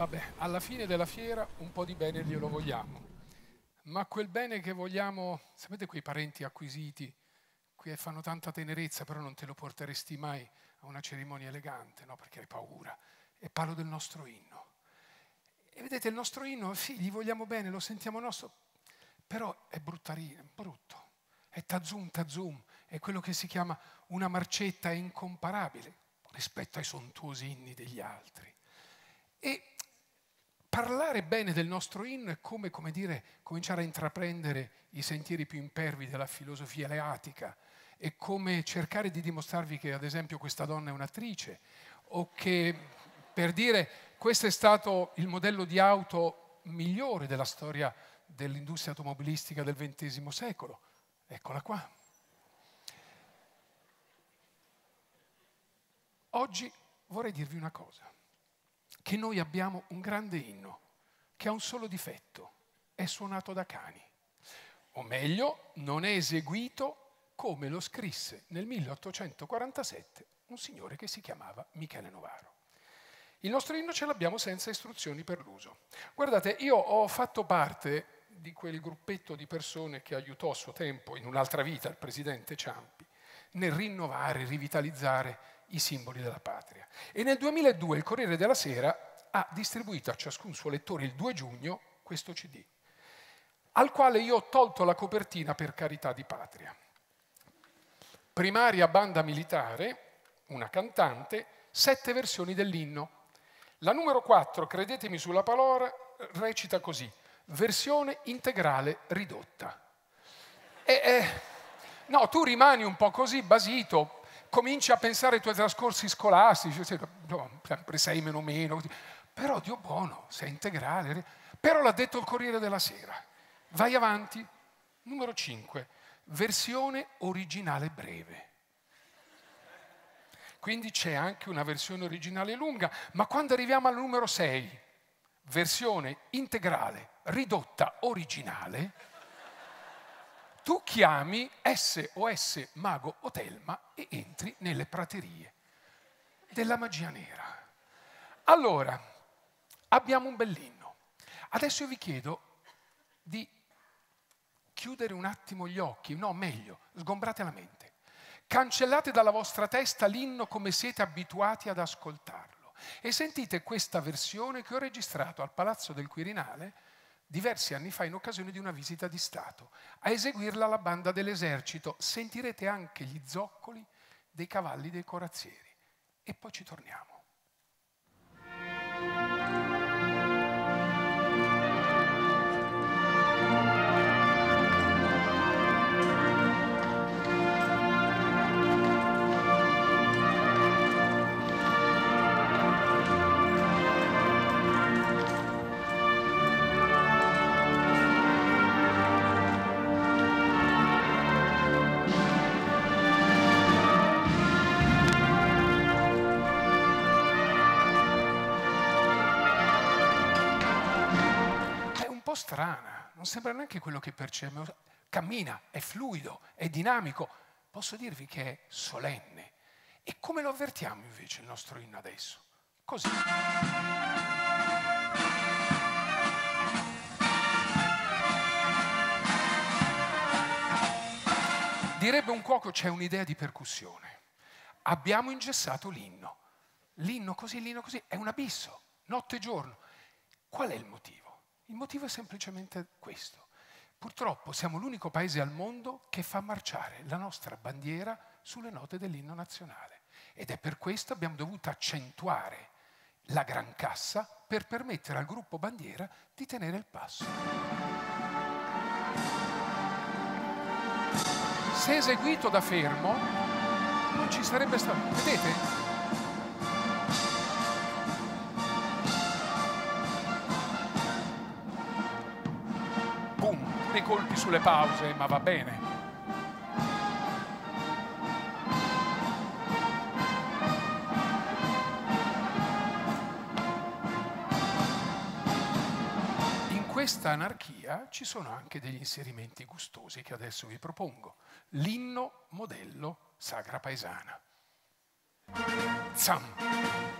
Vabbè, alla fine della fiera un po' di bene glielo vogliamo, ma quel bene che vogliamo, sapete quei parenti acquisiti, qui fanno tanta tenerezza, però non te lo porteresti mai a una cerimonia elegante, no? Perché hai paura. E parlo del nostro inno. E vedete, il nostro inno, sì, gli vogliamo bene, lo sentiamo nostro, però è bruttarino, brutto. È tazum, tazum, è quello che si chiama una marcetta incomparabile rispetto ai sontuosi inni degli altri. E parlare bene del nostro inno è come dire, cominciare a intraprendere i sentieri più impervi della filosofia eleatica, è come cercare di dimostrarvi che, ad esempio, questa donna è un'attrice, o che, per dire, questo è stato il modello di auto migliore della storia dell'industria automobilistica del XX secolo. Eccola qua. Oggi vorrei dirvi una cosa. Che noi abbiamo un grande inno che ha un solo difetto, è suonato da cani, o meglio non è eseguito come lo scrisse nel 1847 un signore che si chiamava Michele Novaro. Il nostro inno ce l'abbiamo senza istruzioni per l'uso. Guardate, io ho fatto parte di quel gruppetto di persone che aiutò a suo tempo, in un'altra vita, il presidente Ciampi nel rinnovare, rivitalizzare i simboli della patria. E nel 2002 il Corriere della Sera ha distribuito a ciascun suo lettore il 2 giugno questo CD, al quale io ho tolto la copertina per carità di patria. Primaria banda militare, una cantante, 7 versioni dell'inno. La numero 4, credetemi sulla parola, recita così, versione integrale ridotta. No, tu rimani un po' così basito, cominci a pensare ai tuoi trascorsi scolastici, sempre 6 meno, però Dio buono, sei integrale. Però l'ha detto il Corriere della Sera. Vai avanti, numero 5, versione originale breve. Quindi c'è anche una versione originale lunga, ma quando arriviamo al numero 6, versione integrale, ridotta, originale, tu chiami SOS Mago o Telma e entri nelle praterie della magia nera. Allora, abbiamo un bell'inno. Adesso io vi chiedo di chiudere un attimo gli occhi, no, meglio, sgombrate la mente. Cancellate dalla vostra testa l'inno come siete abituati ad ascoltarlo e sentite questa versione che ho registrato al Palazzo del Quirinale diversi anni fa in occasione di una visita di Stato. A eseguirla la banda dell'esercito. Sentirete anche gli zoccoli dei cavalli dei corazzieri. E poi ci torniamo. Strana, non sembra neanche quello che percepiamo. Cammina, è fluido, è dinamico. Posso dirvi che è solenne. E come lo avvertiamo invece il nostro inno adesso? Così. Direbbe un cuoco, c'è un'idea di percussione. Abbiamo ingessato l'inno. L'inno così, è un abisso, notte e giorno. Qual è il motivo? Il motivo è semplicemente questo. Purtroppo siamo l'unico paese al mondo che fa marciare la nostra bandiera sulle note dell'inno nazionale. Ed è per questo che abbiamo dovuto accentuare la gran cassa per permettere al gruppo bandiera di tenere il passo. Se eseguito da fermo, non ci sarebbe stato. Vedete? Colpi sulle pause, ma va bene. In questa anarchia ci sono anche degli inserimenti gustosi che adesso vi propongo. L'inno modello Sagra Paesana. Zam,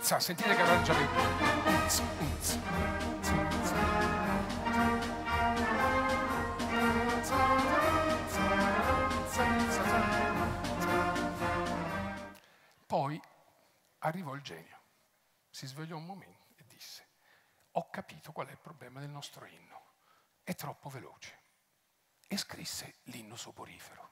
zam, sentite che arrangiamento. Unz, unz, unz, unz. Poi arrivò il genio, si svegliò un momento e disse: ho capito qual è il problema del nostro inno, è troppo veloce. E scrisse l'inno soporifero.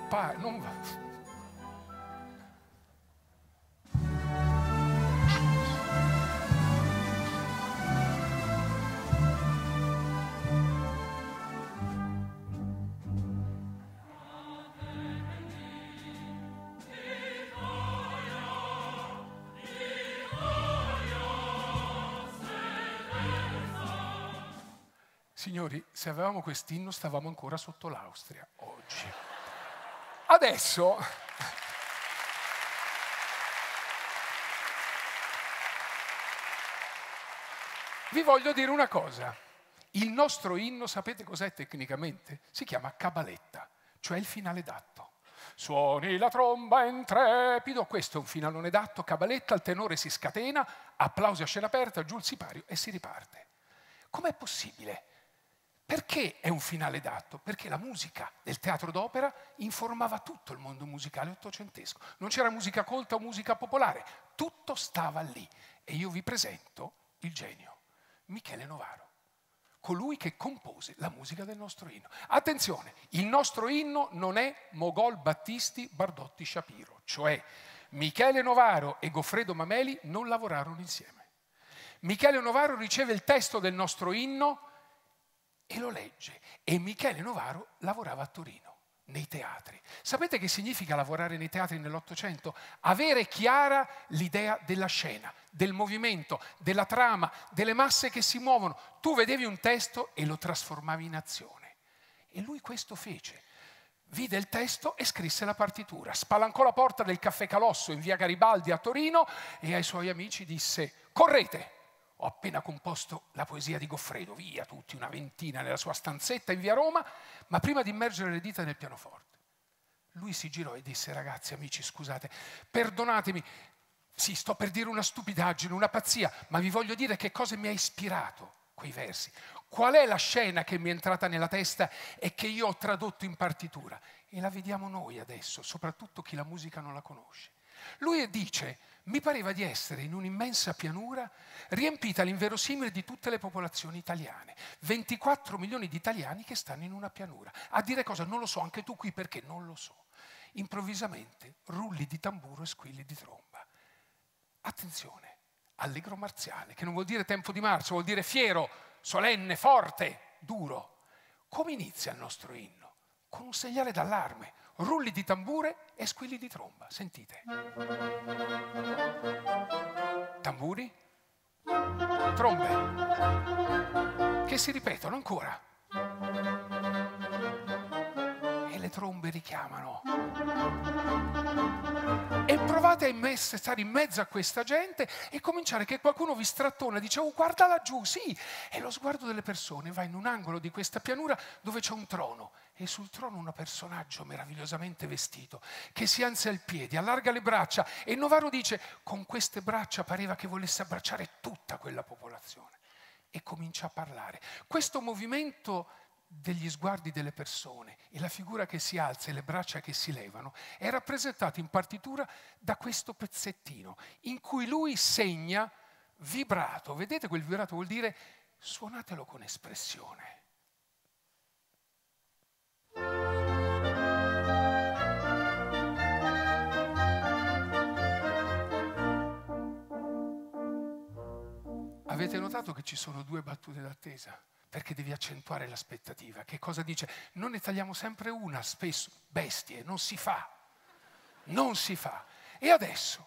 Non va. Signori, se avevamo quest'inno stavamo ancora sotto l'Austria oggi. Adesso vi voglio dire una cosa. Il nostro inno, sapete cos'è tecnicamente? Si chiama cabaletta, cioè il finale d'atto. Suoni la tromba intrepido, questo è un finalone d'atto, cabaletta, il tenore si scatena, applausi a scena aperta, giù il sipario e si riparte. Com'è possibile? Perché è un finale d'atto? Perché la musica del teatro d'opera informava tutto il mondo musicale ottocentesco. Non c'era musica colta o musica popolare, tutto stava lì. E io vi presento il genio, Michele Novaro, colui che compose la musica del nostro inno. Attenzione, il nostro inno non è Mogol, Battisti, Bardotti, Shapiro, cioè Michele Novaro e Goffredo Mameli non lavorarono insieme. Michele Novaro riceve il testo del nostro inno e lo legge. E Michele Novaro lavorava a Torino, nei teatri. Sapete che significa lavorare nei teatri nell'Ottocento? Avere chiara l'idea della scena, del movimento, della trama, delle masse che si muovono. Tu vedevi un testo e lo trasformavi in azione. E lui questo fece. Vide il testo e scrisse la partitura. Spalancò la porta del Caffè Calosso in via Garibaldi a Torino e ai suoi amici disse: correte! Ho appena composto la poesia di Goffredo, via tutti, una ventina nella sua stanzetta in via Roma, ma prima di immergere le dita nel pianoforte. Lui si girò e disse: ragazzi, amici, scusate, perdonatemi, sì, sto per dire una stupidaggine, una pazzia, ma vi voglio dire che cosa mi ha ispirato quei versi. Qual è la scena che mi è entrata nella testa e che io ho tradotto in partitura? E la vediamo noi adesso, soprattutto chi la musica non la conosce. Lui dice: mi pareva di essere in un'immensa pianura riempita all'inverosimile di tutte le popolazioni italiane. 24 milioni di italiani che stanno in una pianura. A dire cosa? Non lo so, anche tu qui perché non lo so. Improvvisamente rulli di tamburo e squilli di tromba. Attenzione, allegro marziale, che non vuol dire tempo di marcia, vuol dire fiero, solenne, forte, duro. Come inizia il nostro inno? Con un segnale d'allarme, rulli di tambure e squilli di tromba. Sentite. Tamburi, trombe, che si ripetono ancora. E le trombe richiamano. E provate a stare in mezzo a questa gente e cominciare che qualcuno vi strattona, dice: oh, guarda laggiù, sì. E lo sguardo delle persone va in un angolo di questa pianura dove c'è un trono. E sul trono un personaggio meravigliosamente vestito che si alza il piede, allarga le braccia e Novaro dice: con queste braccia pareva che volesse abbracciare tutta quella popolazione. E comincia a parlare. Questo movimento degli sguardi delle persone e la figura che si alza e le braccia che si levano è rappresentato in partitura da questo pezzettino in cui lui segna vibrato. Vedete quel vibrato vuol dire suonatelo con espressione. Avete notato che ci sono due battute d'attesa? Perché devi accentuare l'aspettativa. Che cosa dice? Non ne tagliamo sempre una, spesso. Bestie, non si fa. Non si fa. E adesso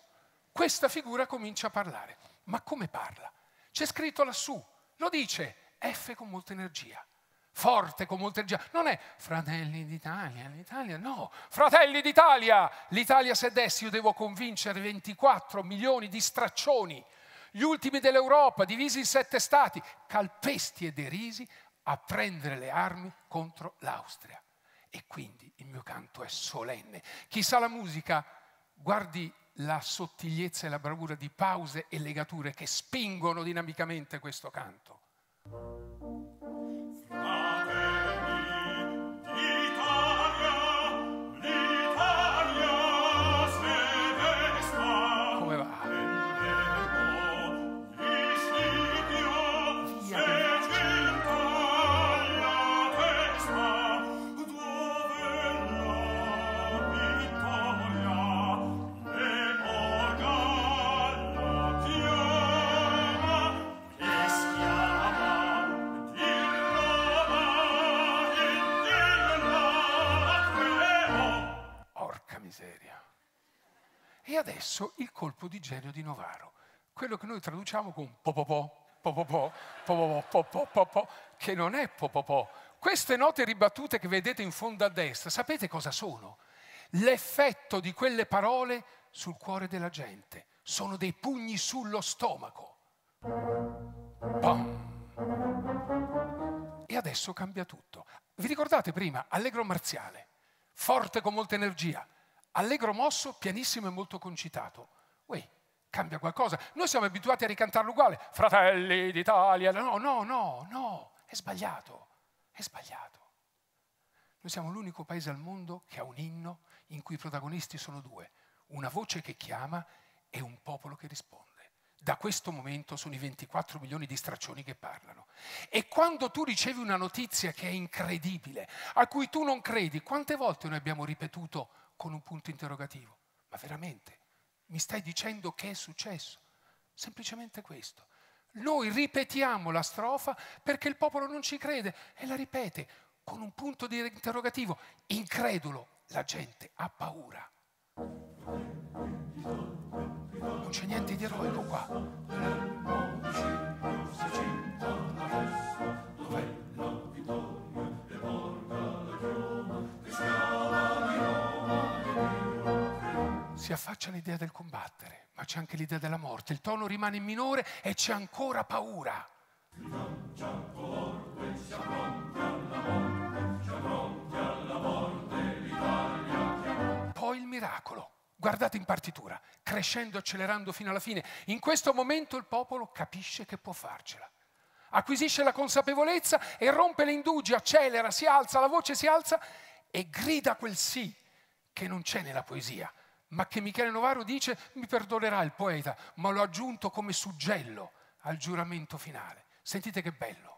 questa figura comincia a parlare. Ma come parla? C'è scritto lassù. Lo dice F con molta energia. forte, con molta energia. Non è Fratelli d'Italia, l'Italia, no. Fratelli d'Italia, l'Italia se desti, io devo convincere 24 milioni di straccioni, gli ultimi dell'Europa, divisi in 7 stati, calpesti e derisi, a prendere le armi contro l'Austria. E quindi il mio canto è solenne. Chi sa la musica, guardi la sottigliezza e la bravura di pause e legature che spingono dinamicamente questo canto. E adesso il colpo di genio di Novaro, quello che noi traduciamo con popopò, popopò, popopò, popopò, popopò, che non è popopò. Queste note ribattute che vedete in fondo a destra, sapete cosa sono? L'effetto di quelle parole sul cuore della gente. Sono dei pugni sullo stomaco. Bam. E adesso cambia tutto. Vi ricordate prima? Allegro marziale, forte con molta energia. Allegro mosso, pianissimo e molto concitato. Uè, cambia qualcosa. Noi siamo abituati a ricantarlo uguale. Fratelli d'Italia. No, no, no, no. È sbagliato. È sbagliato. Noi siamo l'unico paese al mondo che ha un inno in cui i protagonisti sono due. Una voce che chiama e un popolo che risponde. Da questo momento sono i 24 milioni di straccioni che parlano. E quando tu ricevi una notizia che è incredibile, a cui tu non credi, quante volte noi abbiamo ripetuto con un punto interrogativo? Ma veramente? Mi stai dicendo che è successo? Semplicemente questo. Noi ripetiamo la strofa perché il popolo non ci crede e la ripete con un punto di interrogativo. Incredulo, la gente ha paura. Non c'è niente di eroico qua. Si affaccia l'idea del combattere, ma c'è anche l'idea della morte. Il tono rimane in minore e c'è ancora paura. Poi il miracolo. Guardate in partitura, crescendo, accelerando fino alla fine. In questo momento il popolo capisce che può farcela. Acquisisce la consapevolezza e rompe le indugie, accelera, si alza, la voce si alza e grida quel sì che non c'è nella poesia, ma che Michele Novaro dice, mi perdonerà il poeta, ma l'ho aggiunto come suggello al giuramento finale. Sentite che bello.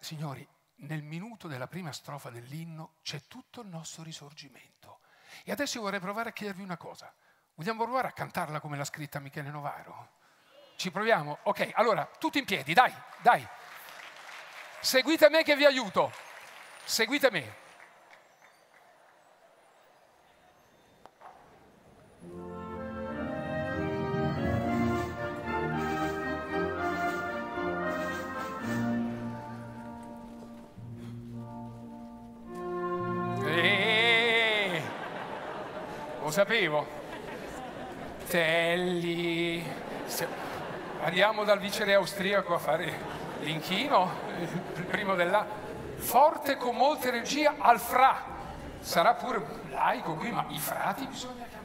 Signori, nel minuto della prima strofa dell'inno c'è tutto il nostro risorgimento. E adesso io vorrei provare a chiedervi una cosa. Vogliamo provare a cantarla come l'ha scritta Michele Novaro? Ci proviamo? Ok, allora, tutti in piedi, dai, dai. Seguite me che vi aiuto. Seguite me. Lo sapevo. Telli. Andiamo dal viceré austriaco a fare l'inchino, il primo della forte con molta energia al fra. Sarà pure laico qui, ma i frati bisogna...